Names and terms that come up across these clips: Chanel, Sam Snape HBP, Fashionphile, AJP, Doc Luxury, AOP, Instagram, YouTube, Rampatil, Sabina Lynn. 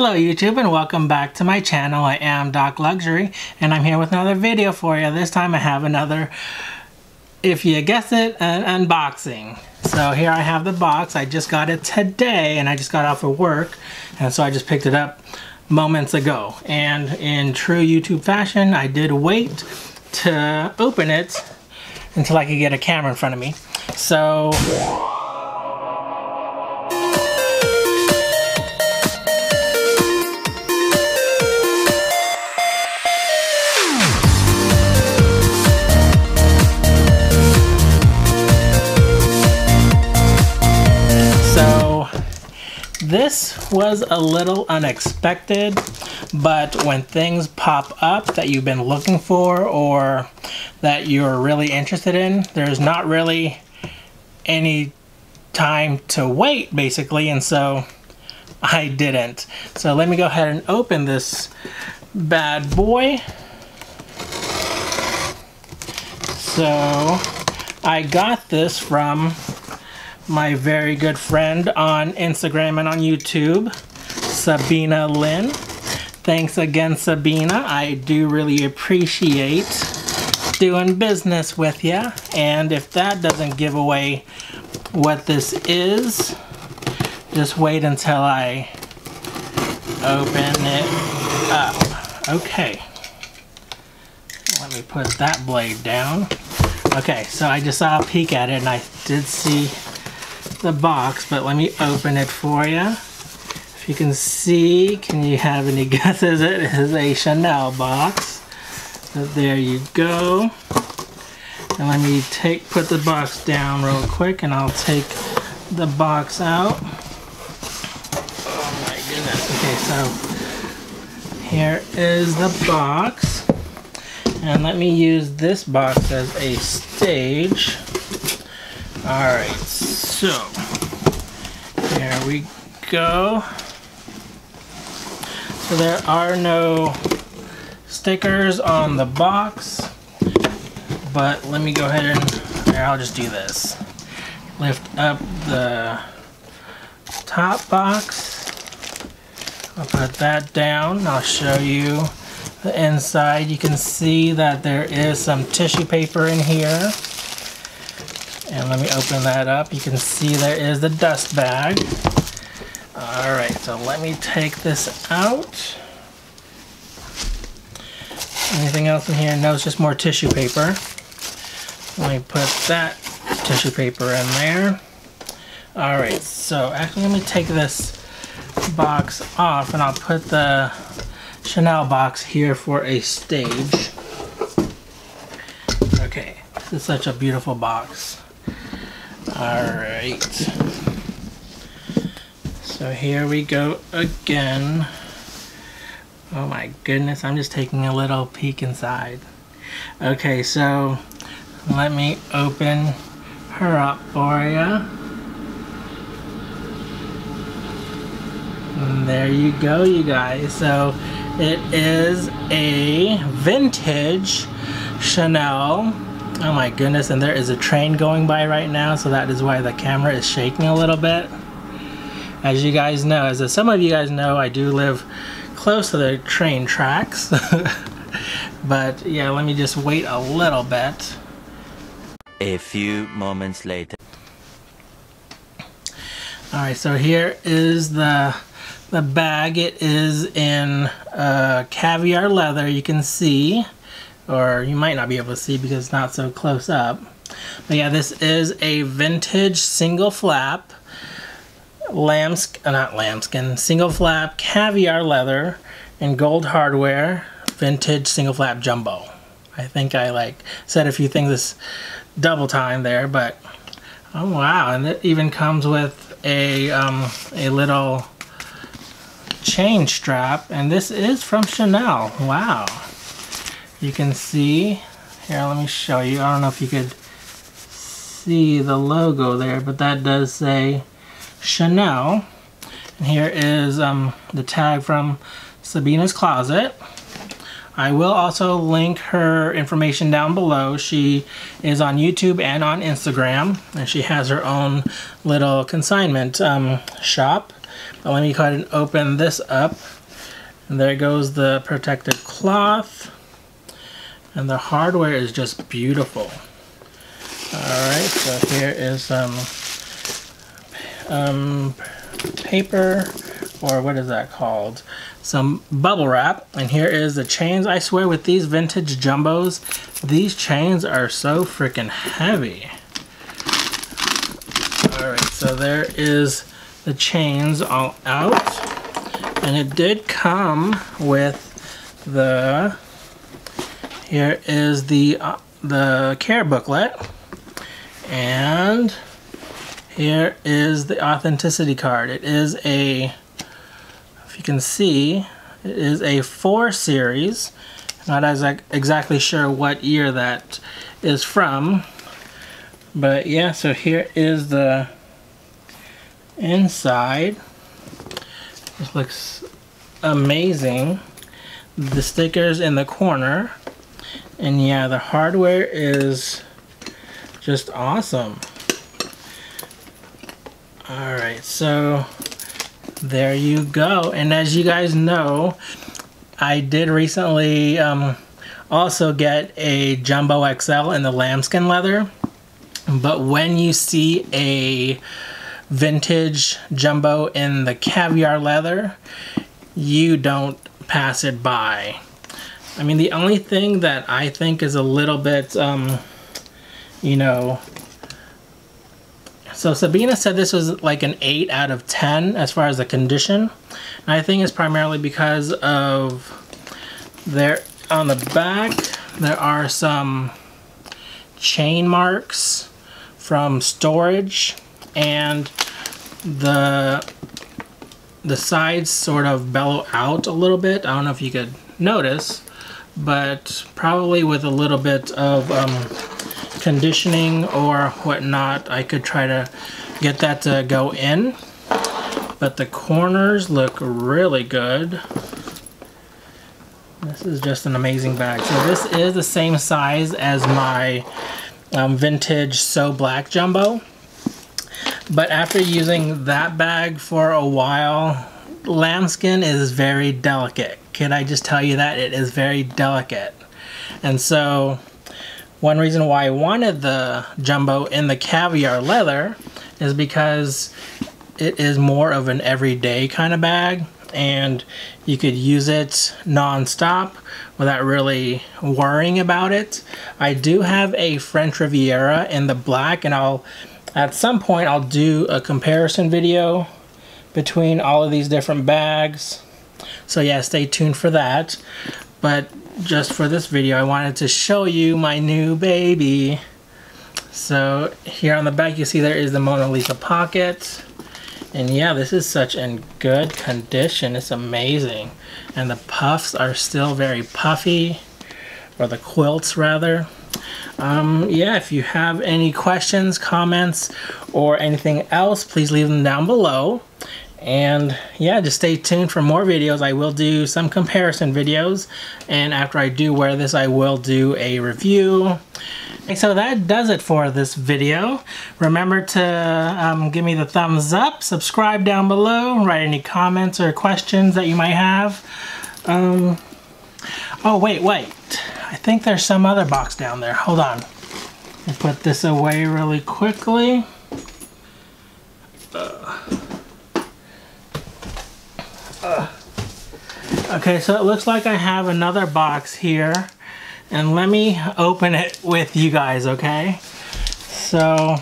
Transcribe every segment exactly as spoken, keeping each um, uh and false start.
Hello YouTube and welcome back to my channel. I am Doc Luxury and I'm here with another video for you. This time I have another, if you guessed it, an unboxing. So here I have the box. I just got it today and I just got off of work and so I just picked it up moments ago. And in true YouTube fashion, I did wait to open it until I could get a camera in front of me. So... This was a little unexpected, but when things pop up that you've been looking for or that you're really interested in, there's not really any time to wait, basically, and so I didn't. So let me go ahead and open this bad boy. So I got this from my very good friend on Instagram and on YouTube, Sabina Lynn. Thanks again, Sabina. I do really appreciate doing business with you. And if that doesn't give away what this is, just wait until I open it up. Okay. Let me put that blade down. Okay, so I just saw a peek at it and I did see the box, but let me open it for you. If you can see, can you have any guesses? It is a Chanel box. So there you go. And let me take put the box down real quick and I'll take the box out. Oh my goodness. Okay, so here is the box. And let me use this box as a stage. Alright, so here we go. So there are no stickers on the box, but let me go ahead and here, I'll just do this. Lift up the top box. I'll put that down. I'll show you the inside. You can see that there is some tissue paper in here. And let me open that up. You can see there is the dust bag. All right, so let me take this out. Anything else in here? No, it's just more tissue paper. Let me put that tissue paper in there. All right, so actually let me take this box off and I'll put the Chanel box here for a stage. Okay, this is such a beautiful box. Alright, so here we go again. Oh my goodness, I'm just taking a little peek inside. Okay, so let me open her up for ya. And there you go, you guys. So it is a vintage Chanel. Oh my goodness, and there is a train going by right now, so that is why the camera is shaking a little bit. As you guys know, as some of you guys know, I do live close to the train tracks. But yeah, let me just wait a little bit. A few moments later. Alright, so here is the, the bag. It is in uh, caviar leather, you can see. Or you might not be able to see because it's not so close up. But yeah, this is a vintage single flap lambskin, not lambskin, single flap caviar leather and gold hardware vintage single flap jumbo. I think I like said a few things this double time there, but oh wow, and it even comes with a um, a little chain strap, and this is from Chanel. Wow. You can see, here let me show you, I don't know if you could see the logo there, but that does say Chanel. And here is um, the tag from Sabina's Closet. I will also link her information down below. She is on YouTube and on Instagram, and she has her own little consignment um, shop. But let me go ahead and open this up. And there goes the protective cloth. And the hardware is just beautiful. Alright, so here is some um, paper, or what is that called? Some bubble wrap. And here is the chains. I swear with these vintage jumbos, these chains are so freaking heavy. Alright, so there is the chains all out. And it did come with the, here is the, uh, the care booklet. And here is the authenticity card. It is a, if you can see, it is a four series. Not as like, exactly sure what year that is from. But yeah, so here is the inside. This looks amazing. The stickers in the corner. And yeah, the hardware is just awesome. Alright, so there you go. And as you guys know, I did recently um, also get a Jumbo X L in the lambskin leather. But when you see a vintage jumbo in the caviar leather, you don't pass it by. I mean, the only thing that I think is a little bit, um, you know, so Sabina said this was like an eight out of ten as far as the condition. And I think it's primarily because of there, on the back, there are some chain marks from storage, and the the sides sort of bellow out a little bit. I don't know if you could notice, but probably with a little bit of um, conditioning or whatnot, I could try to get that to go in. But the corners look really good. This is just an amazing bag. So this is the same size as my um, vintage So Black Jumbo. But after using that bag for a while, lambskin is very delicate. Can I just tell you that? It is very delicate. And so one reason why I wanted the jumbo in the caviar leather is because it is more of an everyday kind of bag, and you could use it non-stop without really worrying about it. I do have a French Riviera in the black, and I'll at some point, I'll do a comparison video between all of these different bags. So yeah, stay tuned for that. But just for this video, I wanted to show you my new baby. So here on the back, you see there is the Mona Lisa pocket. And yeah, this is such in good condition. It's amazing. And the puffs are still very puffy, or the quilts rather. Um, yeah, if you have any questions, comments, or anything else, please leave them down below. And yeah, just stay tuned for more videos. I will do some comparison videos, and after I do wear this, I will do a review. And so that does it for this video. Remember to um, give me the thumbs up, subscribe down below, write any comments or questions that you might have. Um, oh, wait, wait. I think there's some other box down there. Hold on. I'll put this away really quickly. Uh, uh. Okay, so it looks like I have another box here. And let me open it with you guys, okay? So,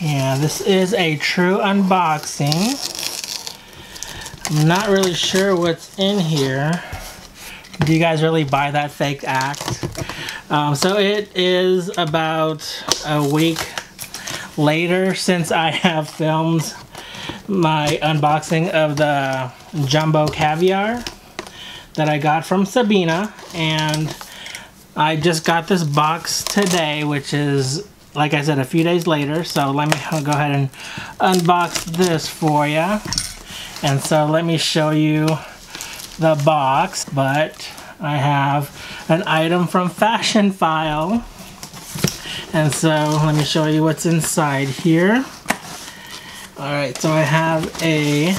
yeah, this is a true unboxing. I'm not really sure what's in here. Do you guys really buy that fake act? Um, so it is about a week later since I have filmed my unboxing of the Jumbo Caviar that I got from Sabina. And I just got this box today, which is, like I said, a few days later. So let me go ahead and unbox this for you. And so let me show you the box, but I have an item from Fashionphile. And so let me show you what's inside here. Alright, so I have a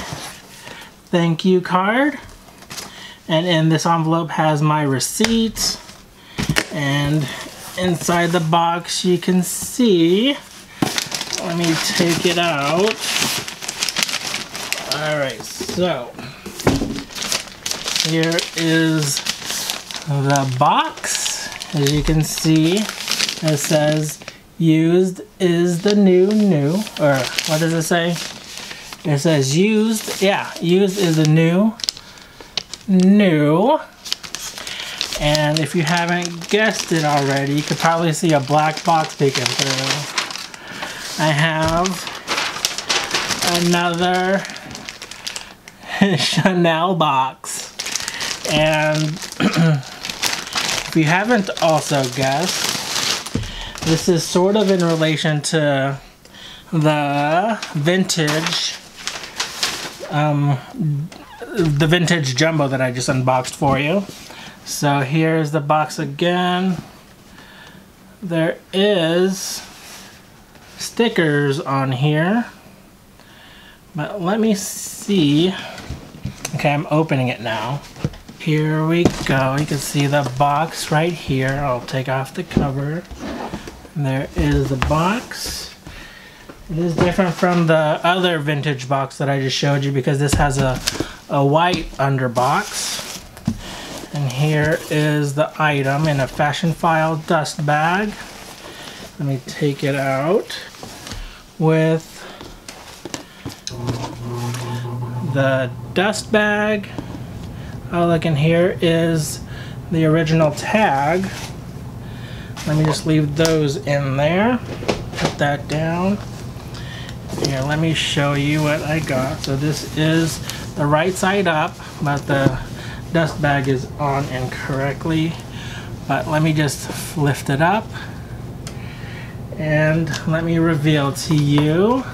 thank you card, and in this envelope has my receipt, and inside the box you can see, let me take it out. Alright, so here is the box. As you can see, it says used is the new new, or what does it say? It says used, yeah, used is the new new. And if you haven't guessed it already, you could probably see a black box peeking through. I have another Chanel box. And if you haven't also guessed, this is sort of in relation to the vintage, um, the vintage jumbo that I just unboxed for you. So here's the box again. There is stickers on here, but let me see. Okay, I'm opening it now. Here we go. You can see the box right here. I'll take off the cover. There is the box. It is different from the other vintage box that I just showed you because this has a, a white underbox. And here is the item in a Fashionphile dust bag. Let me take it out with the dust bag. Oh, look, and here is the original tag. Let me just leave those in there. Put that down. Here, let me show you what I got. So this is the right side up, but the dust bag is on incorrectly. But let me just lift it up. And let me reveal to you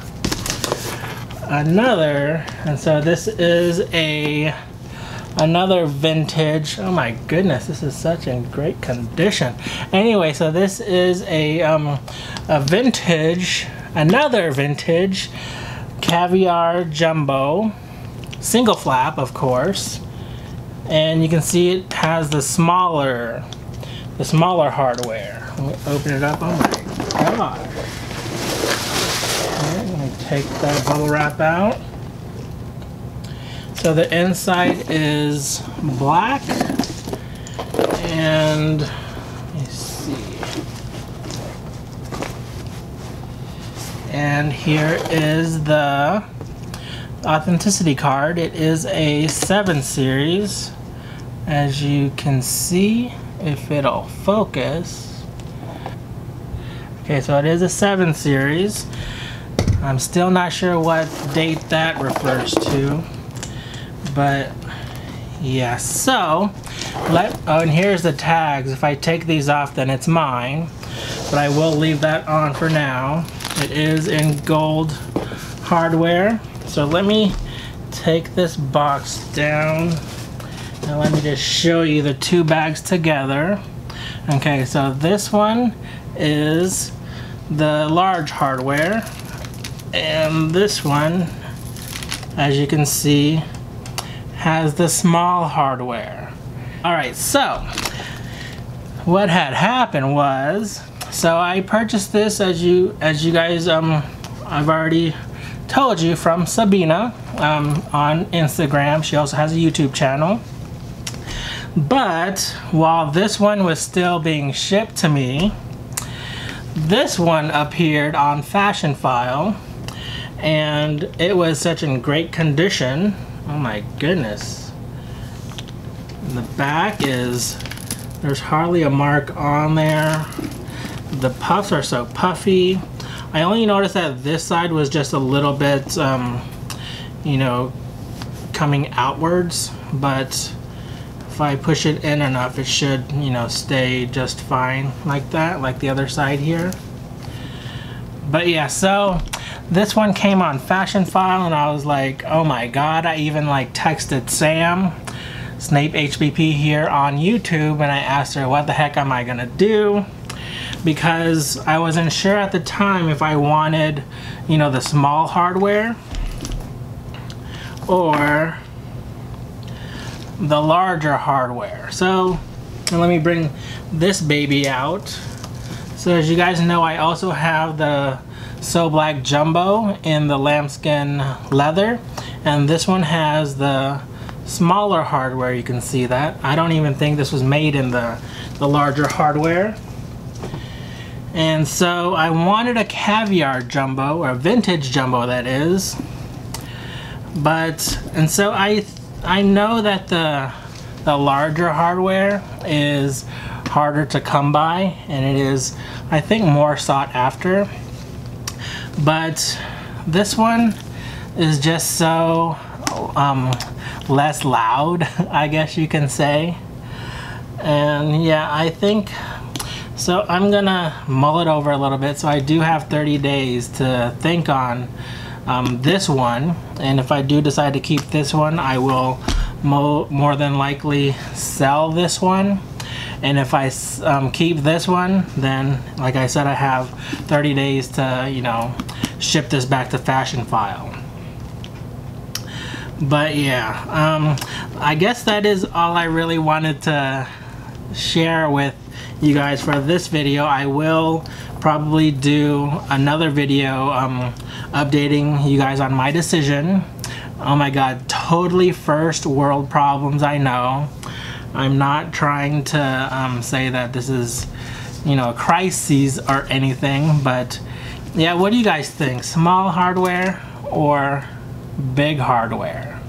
another. And so this is a another vintage. Oh my goodness, this is such in great condition. Anyway, so this is a um, a vintage, another vintage caviar jumbo, single flap, of course, and you can see it has the smaller, the smaller hardware. Let me open it up. Oh my god! All right, let me take that bubble wrap out. So the inside is black, and let me see. And here is the authenticity card. It is a seven series, as you can see, if it'll focus. Okay, so it is a seven series. I'm still not sure what date that refers to. But yeah, so let oh, and here's the tags. If I take these off, then it's mine, but I will leave that on for now. It is in gold hardware. So let me take this box down and let me just show you the two bags together. Okay, so this one is the large hardware, and this one, as you can see, has the small hardware. Alright, so what had happened was, so I purchased this, as you as you guys um I've already told you, from Sabina um, on Instagram. She also has a YouTube channel. But while this one was still being shipped to me, this one appeared on Fashionphile, and it was such in great condition. Oh my goodness. And the back is, there's hardly a mark on there. The puffs are so puffy. I only noticed that this side was just a little bit, um, you know, coming outwards. But if I push it in enough, it should, you know, stay just fine like that, like the other side here. But yeah, so this one came on Fashionphile, and I was like, oh my god. I even like texted Sam Snape H B P here on YouTube, and I asked her, what the heck am I gonna do? because I wasn't sure at the time if I wanted, you know, the small hardware or the larger hardware. So, and let me bring this baby out. So as you guys know, I also have the So Black Jumbo in the lambskin leather, and this one has the smaller hardware. You can see that. I don't even think this was made in the, the larger hardware. And so I wanted a caviar jumbo, or a vintage jumbo that is, but and so I I know that the the larger hardware is harder to come by, and it is, I think, more sought after. But this one is just so um, less loud, I guess you can say. And yeah, I think, so I'm gonna mull it over a little bit. So I do have thirty days to think on um, this one. And if I do decide to keep this one, I will mo more than likely sell this one. And if I um, keep this one, then like I said, I have thirty days to, you know, ship this back to Fashionphile. But yeah, um, I guess that is all I really wanted to share with you guys for this video. I will probably do another video um, updating you guys on my decision. Oh my God, totally first world problems, I know. I'm not trying to um, say that this is, you know, crises or anything, but yeah, what do you guys think? Small hardware or big hardware?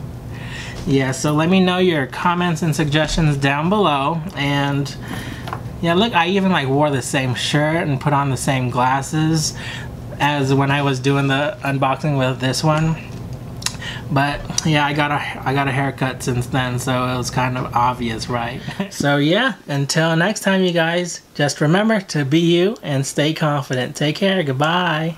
Yeah, so let me know your comments and suggestions down below. And yeah, look, I even like wore the same shirt and put on the same glasses as when I was doing the unboxing with this one. But yeah, I got a I got a haircut since then, so it was kind of obvious, right? So yeah, until next time, you guys, just remember to be you and stay confident. Take care. Goodbye.